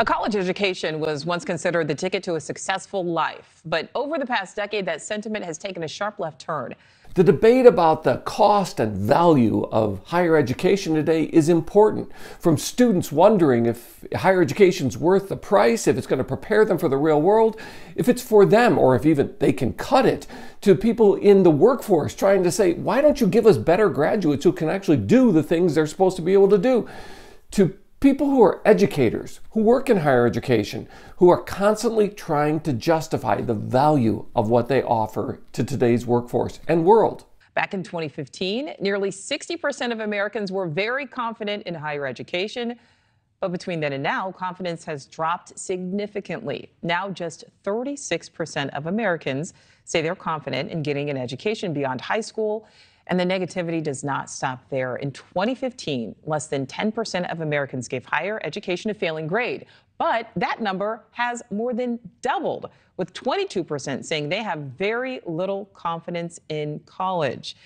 A college education was once considered the ticket to a successful life, but over the past decade, that sentiment has taken a sharp left turn. The debate about the cost and value of higher education today is important, from students wondering if higher education's worth the price, if it's going to prepare them for the real world, if it's for them, or if even they can cut it, to people in the workforce trying to say, why don't you give us better graduates who can actually do the things they're supposed to be able to do? To people who are educators, who work in higher education, who are constantly trying to justify the value of what they offer to today's workforce and world. Back in 2015, nearly 60% of Americans were very confident in higher education. But between then and now, confidence has dropped significantly. Now just 36% of Americans say they're confident in getting an education beyond high school. And the negativity does not stop there. In 2015, less than 10% of Americans gave higher education a failing grade. But that number has more than doubled, with 22% saying they have very little confidence in college.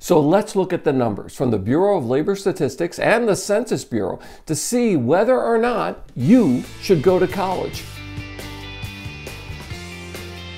So let's look at the numbers from the Bureau of Labor Statistics and the Census Bureau to see whether or not you should go to college.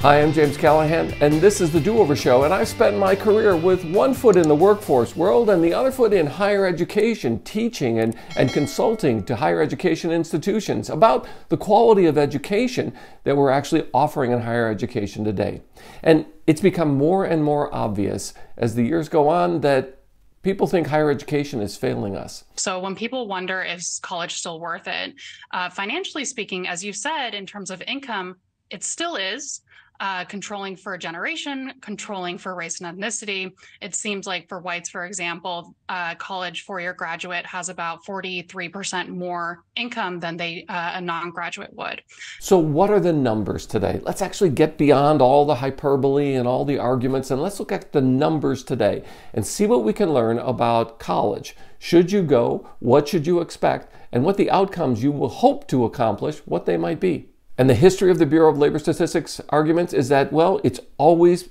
Hi, I'm James Callahan, and this is The Do-Over Show, and I've spent my career with one foot in the workforce world and the other foot in higher education, teaching and consulting to higher education institutions about the quality of education that we're actually offering in higher education today. And it's become more and more obvious as the years go on that people think higher education is failing us. So when people wonder, is college still worth it? Financially speaking, as you said, in terms of income, it still is. Controlling for a generation, controlling for race and ethnicity. It seems like for whites, for example, college four-year graduate has about 43% more income than a non-graduate would. So what are the numbers today? Let's actually get beyond all the hyperbole and all the arguments, and let's look at the numbers today and see what we can learn about college. Should you go? What should you expect? And what the outcomes you will hope to accomplish, what they might be. And the history of the Bureau of Labor Statistics arguments is that, well, it always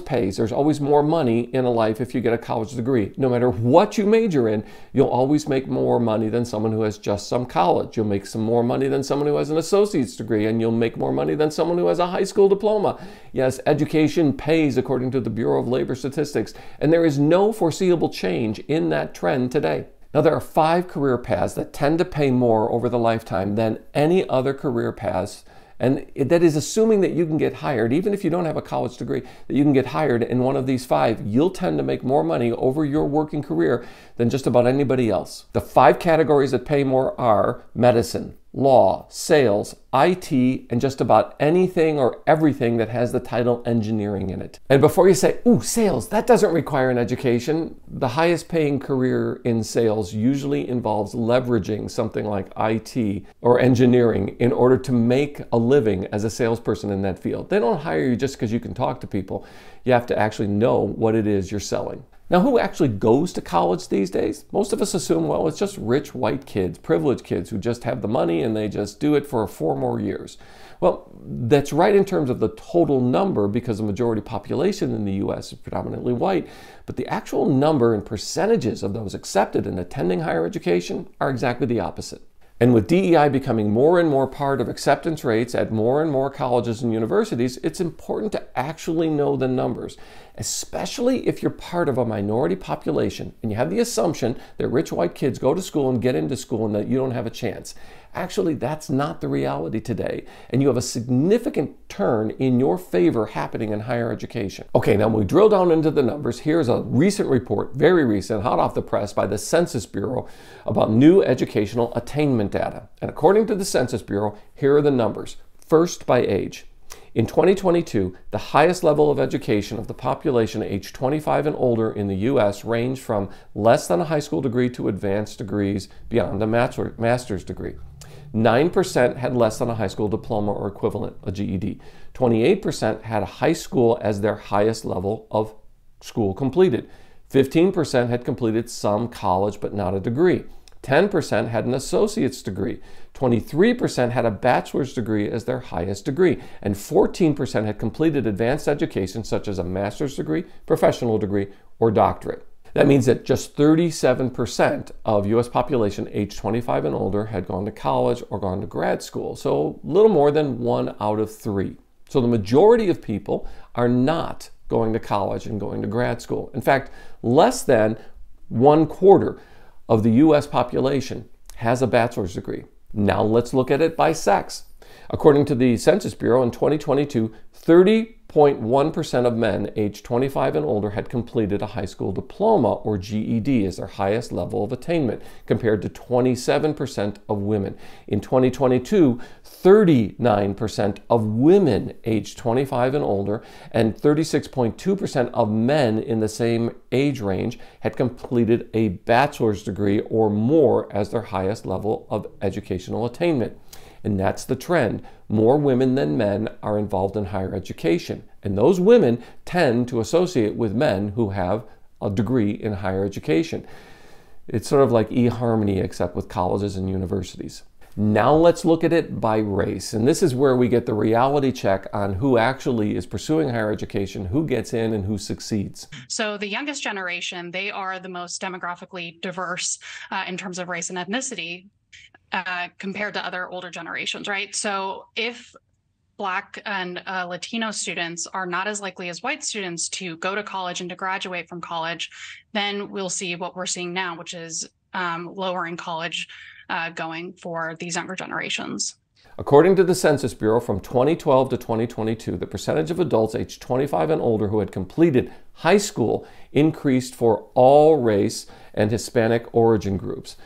pays. There's always more money in a life if you get a college degree. No matter what you major in, you'll always make more money than someone who has just some college. You'll make some more money than someone who has an associate's degree, and you'll make more money than someone who has a high school diploma. Yes, education pays according to the Bureau of Labor Statistics, and there is no foreseeable change in that trend today. Now, there are five career paths that tend to pay more over the lifetime than any other career paths, and that is assuming that you can get hired, even if you don't have a college degree, that you can get hired in one of these five. You'll tend to make more money over your working career than just about anybody else. The five categories that pay more are medicine, law, sales, IT, and just about anything or everything that has the title engineering in it. And before you say, ooh, sales, that doesn't require an education, the highest paying career in sales usually involves leveraging something like IT or engineering in order to make a living as a salesperson in that field. They don't hire you just because you can talk to people. You have to actually know what it is you're selling. Now, who actually goes to college these days? Most of us assume, well, it's just rich white kids, privileged kids who just have the money and they just do it for 4 more years. Well, that's right in terms of the total number, because the majority population in the U.S. is predominantly white, but the actual number and percentages of those accepted in attending higher education are exactly the opposite. And with DEI becoming more and more part of acceptance rates at more and more colleges and universities, it's important to actually know the numbers, especially if you're part of a minority population and you have the assumption that rich white kids go to school and get into school and that you don't have a chance. Actually, that's not the reality today, and you have a significant turn in your favor happening in higher education. Okay, now when we drill down into the numbers, here's a recent report, very recent, hot off the press by the Census Bureau about new educational attainment data. And according to the Census Bureau, here are the numbers. First, by age. In 2022, the highest level of education of the population age 25 and older in the U.S. ranged from less than a high school degree to advanced degrees beyond a master's degree. 9% had less than a high school diploma or equivalent, a GED. 28% had a high school as their highest level of school completed. 15% had completed some college but not a degree. 10% had an associate's degree. 23% had a bachelor's degree as their highest degree. And 14% had completed advanced education such as a master's degree, professional degree, or doctorate. That means that just 37% of US population age 25 and older had gone to college or gone to grad school. So a little more than 1 out of 3. So the majority of people are not going to college and going to grad school. In fact, less than 1/4 of the US population has a bachelor's degree. Now let's look at it by sex. According to the Census Bureau in 2022, 30.1% of men aged 25 and older had completed a high school diploma or GED as their highest level of attainment, compared to 27% of women. In 2022, 39% of women aged 25 and older and 36.2% of men in the same age range had completed a bachelor's degree or more as their highest level of educational attainment. And that's the trend. More women than men are involved in higher education. And those women tend to associate with men who have a degree in higher education. It's sort of like eHarmony, except with colleges and universities. Now let's look at it by race. And this is where we get the reality check on who actually is pursuing higher education, who gets in and who succeeds. So the youngest generation, they are the most demographically diverse in terms of race and ethnicity. Compared to other older generations, right? So if Black and Latino students are not as likely as white students to go to college and to graduate from college, then we'll see what we're seeing now, which is lowering college going for these younger generations. According to the Census Bureau, from 2012 to 2022, the percentage of adults aged 25 and older who had completed high school increased for all race and Hispanic origin groups.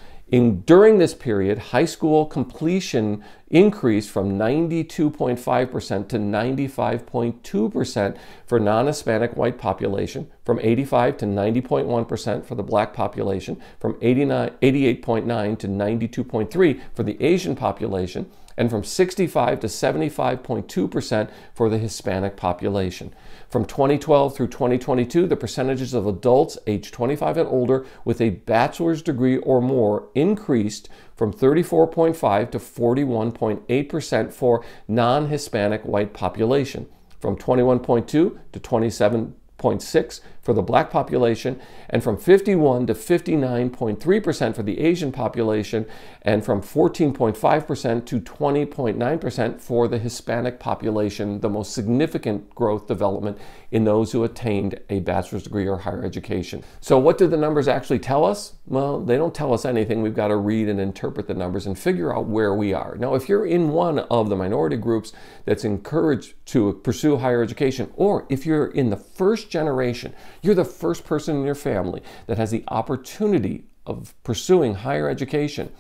During this period, high school completion increased from 92.5% to 95.2% for non-Hispanic white population, from 85 to 90.1% for the Black population, from 88.9 to 92.3 for the Asian population, and from 65 to 75.2% for the Hispanic population. From 2012 through 2022, the percentages of adults aged 25 and older with a bachelor's degree or more increased from 34.5 to 41.8% for non-Hispanic white population, from 21.2 to 27.6% for the Black population, and from 51 to 59.3% for the Asian population, and from 14.5% to 20.9% for the Hispanic population, the most significant growth development in those who attained a bachelor's degree or higher education. So what do the numbers actually tell us? Well, they don't tell us anything. We've got to read and interpret the numbers and figure out where we are. Now, if you're in one of the minority groups that's encouraged to pursue higher education, or if you're in the first generation, you're the first person in your family that has the opportunity of pursuing higher education,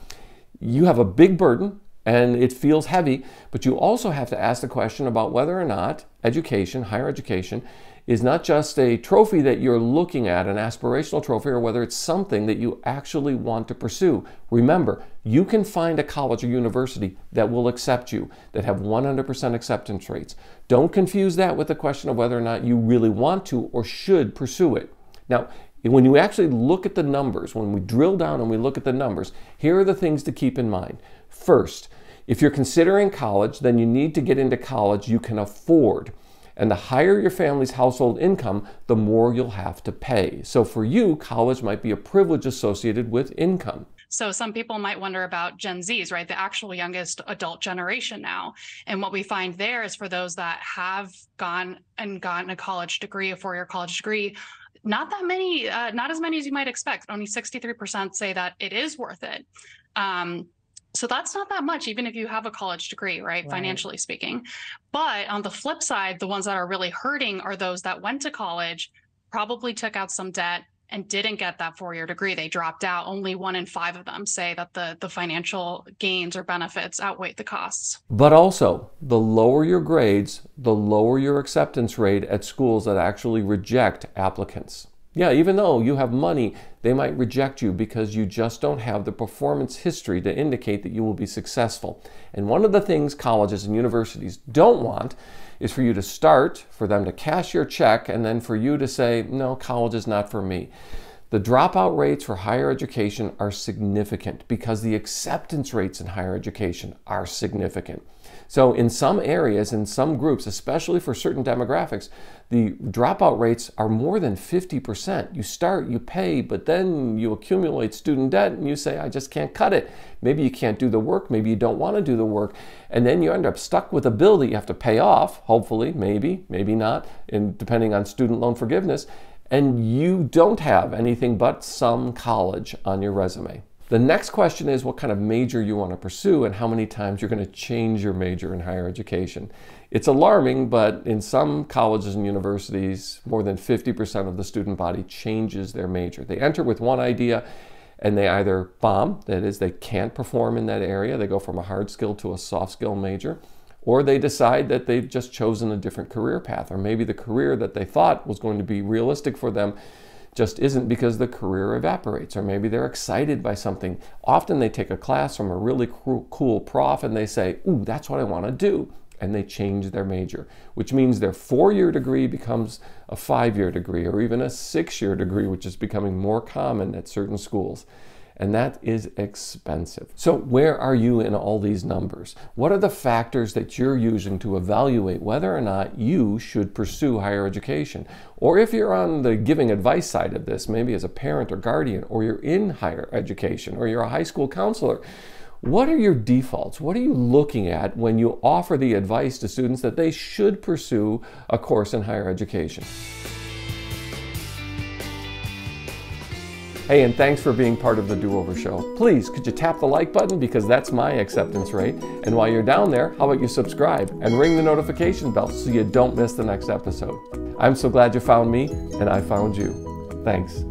you have a big burden and it feels heavy, but you also have to ask the question about whether or not education, higher education, is not just a trophy that you're looking at, an aspirational trophy, or whether it's something that you actually want to pursue. Remember, you can find a college or university that will accept you, that have 100% acceptance rates. Don't confuse that with the question of whether or not you really want to or should pursue it. Now, when you actually look at the numbers, when we drill down and we look at the numbers, here are the things to keep in mind. First, if you're considering college, then you need to get into college you can afford. And the higher your family's household income, the more you'll have to pay. So for you, college might be a privilege associated with income. So some people might wonder about Gen Zs, right? The actual youngest adult generation now. And what we find there is for those that have gone and gotten a college degree, a four-year college degree, not that many, not as many as you might expect. Only 63% say that it is worth it. So that's not that much, even if you have a college degree, right? Financially speaking. But on the flip side, the ones that are really hurting are those that went to college, probably took out some debt and didn't get that four-year degree. They dropped out. Only 1 in 5 of them say that the financial gains or benefits outweigh the costs. But also, the lower your grades, the lower your acceptance rate at schools that actually reject applicants. Yeah, even though you have money, they might reject you because you just don't have the performance history to indicate that you will be successful. And one of the things colleges and universities don't want is for you to start, for them to cash your check, and then for you to say, no, college is not for me. The dropout rates for higher education are significant because the acceptance rates in higher education are significant. So in some areas, in some groups, especially for certain demographics, the dropout rates are more than 50%. You start, you pay, but then you accumulate student debt and you say, I just can't cut it. Maybe you can't do the work. Maybe you don't want to do the work. And then you end up stuck with a bill that you have to pay off, hopefully, maybe, maybe not, and depending on student loan forgiveness. And you don't have anything but some college on your resume. The next question is what kind of major you want to pursue and how many times you're going to change your major in higher education. It's alarming, but in some colleges and universities, more than 50% of the student body changes their major. They enter with one idea and they either bomb, that is, they can't perform in that area, they go from a hard skill to a soft skill major, or they decide that they've just chosen a different career path, or maybe the career that they thought was going to be realistic for them just isn't because the career evaporates, or maybe they're excited by something. Often they take a class from a really cool prof and they say, ooh, that's what I want to do, and they change their major, which means their 4-year degree becomes a 5-year degree, or even a 6-year degree, which is becoming more common at certain schools. And that is expensive. So where are you in all these numbers? What are the factors that you're using to evaluate whether or not you should pursue higher education? Or if you're on the giving advice side of this, maybe as a parent or guardian, or you're in higher education, or you're a high school counselor, what are your defaults? What are you looking at when you offer the advice to students that they should pursue a course in higher education? Hey, and thanks for being part of the Do-Over Show. Please, could you tap the like button, because that's my acceptance rate. And while you're down there, how about you subscribe and ring the notification bell so you don't miss the next episode. I'm so glad you found me and I found you. Thanks.